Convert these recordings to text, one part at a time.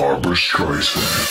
Barbra Streisand.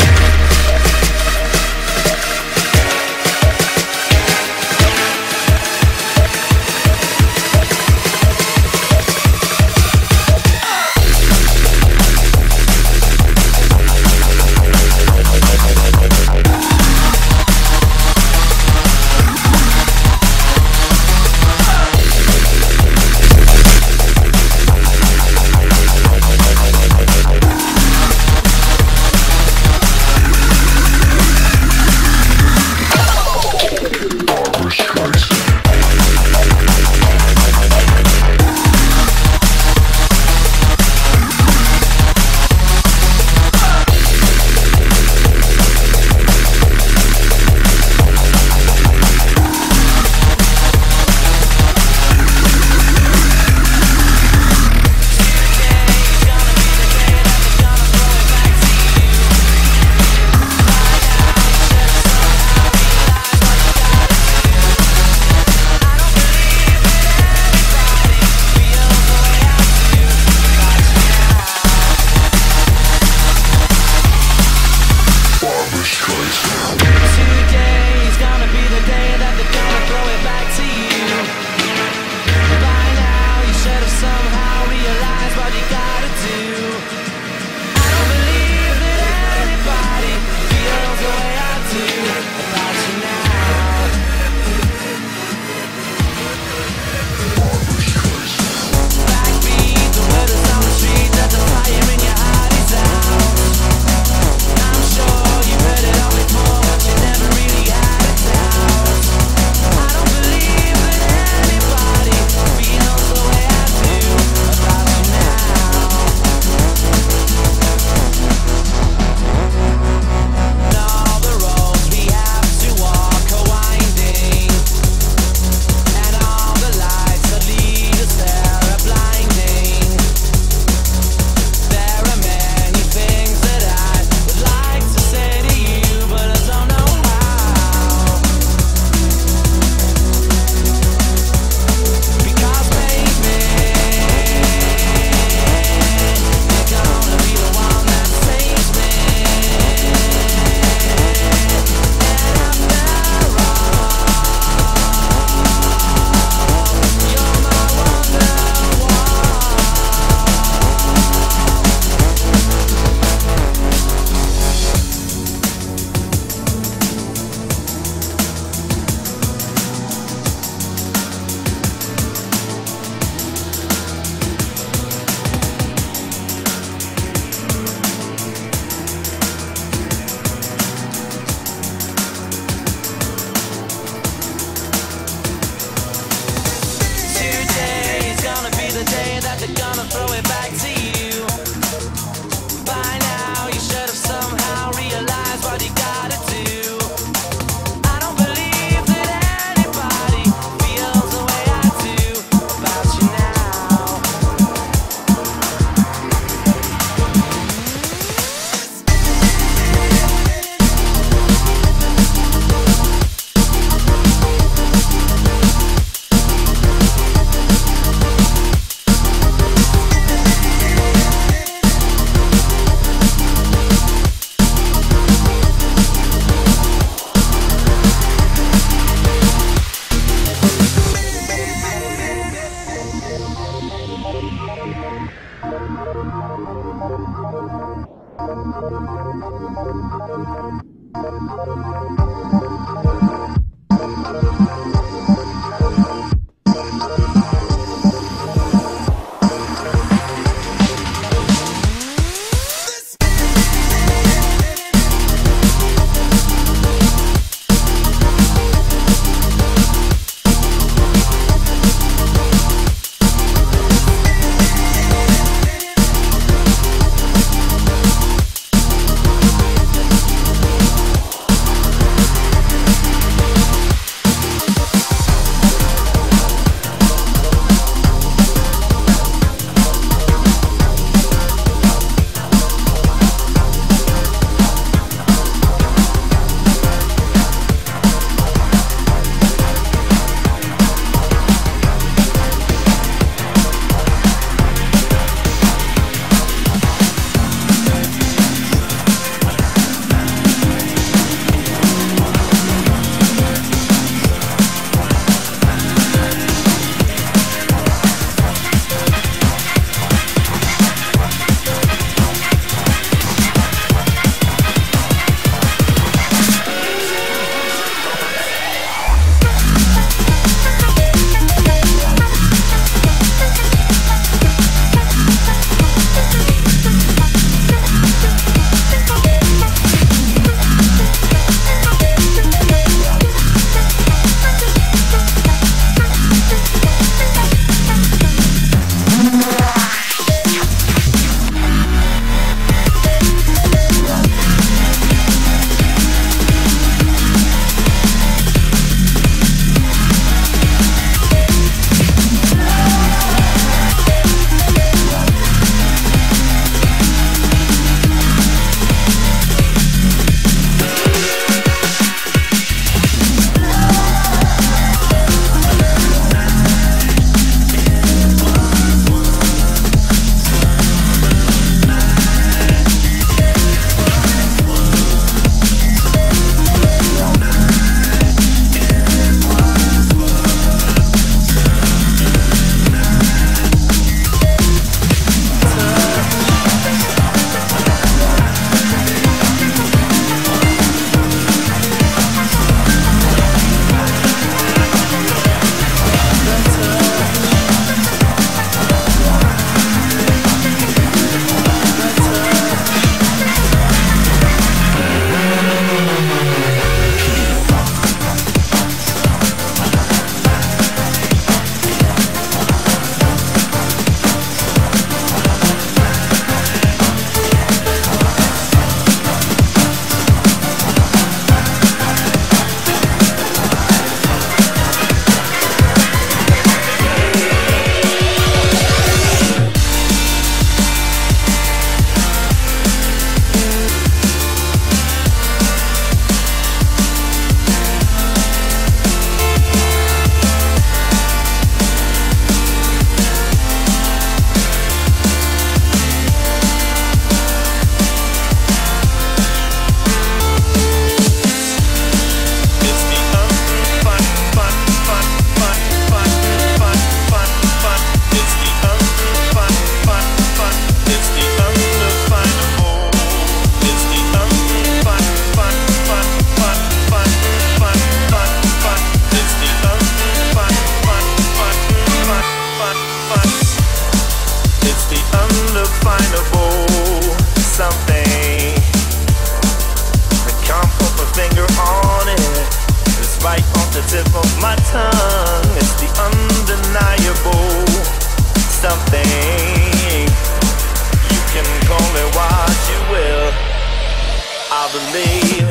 believe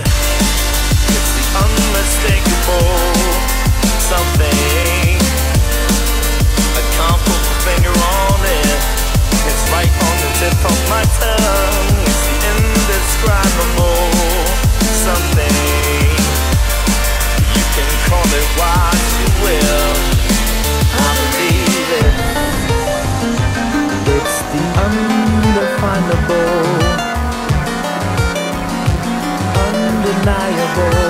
it's the unmistakable something. I can't put my finger on it. It's right on the tip of my tongue. It's the indescribable something. You can call it what you will, I believe it. It's the undefinable, undeniable.